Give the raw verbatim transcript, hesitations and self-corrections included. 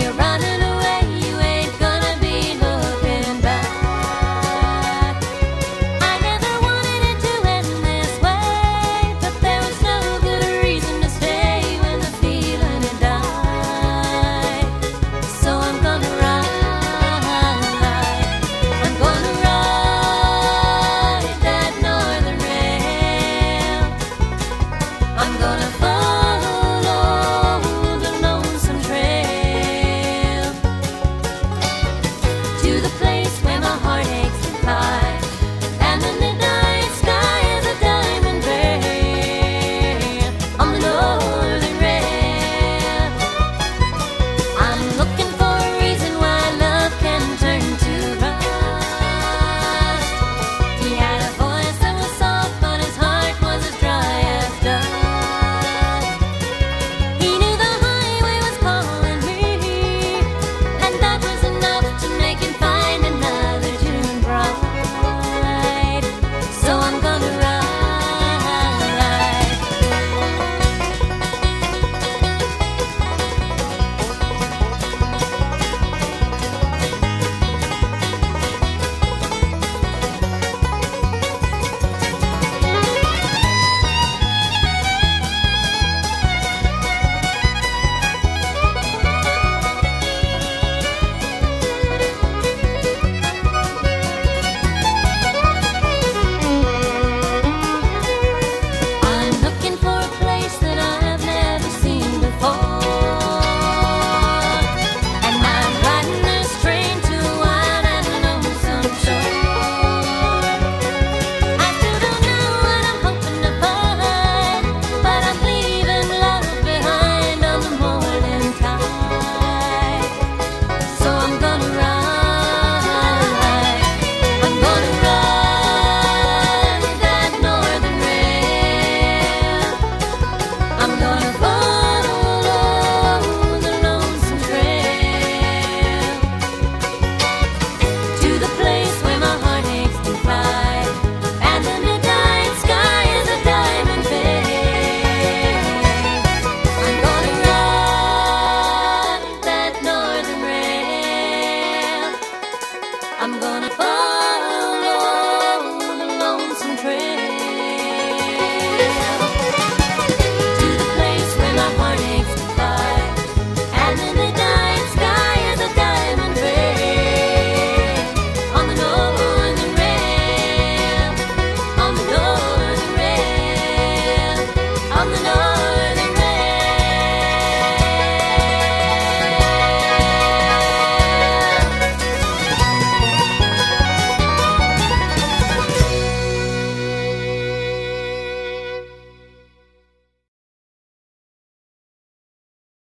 you're right.